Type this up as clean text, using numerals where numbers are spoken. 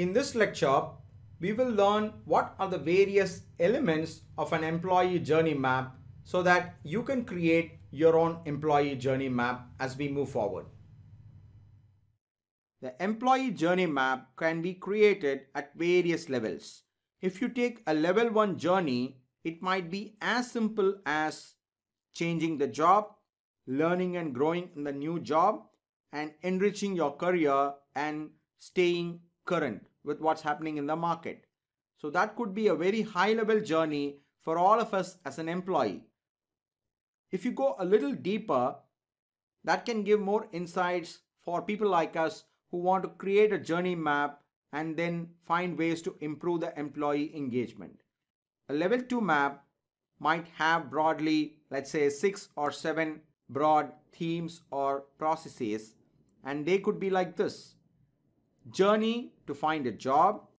In this lecture, we will learn what are the various elements of an employee journey map so that you can create your own employee journey map as we move forward. The employee journey map can be created at various levels. If you take a level 1 journey, it might be as simple as changing the job, learning and growing in the new job, and enriching your career and staying current with what's happening in the market. So that could be a very high level journey for all of us as an employee. If you go a little deeper, that can give more insights for people like us who want to create a journey map and then find ways to improve the employee engagement. A level 2 map might have broadly, let's say 6 or 7 broad themes or processes, and they could be like this: journey to find a job,